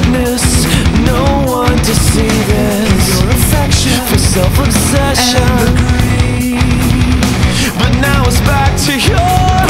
witness, no one to see this. Your affection for self-obsession and the greed, but now it's back to your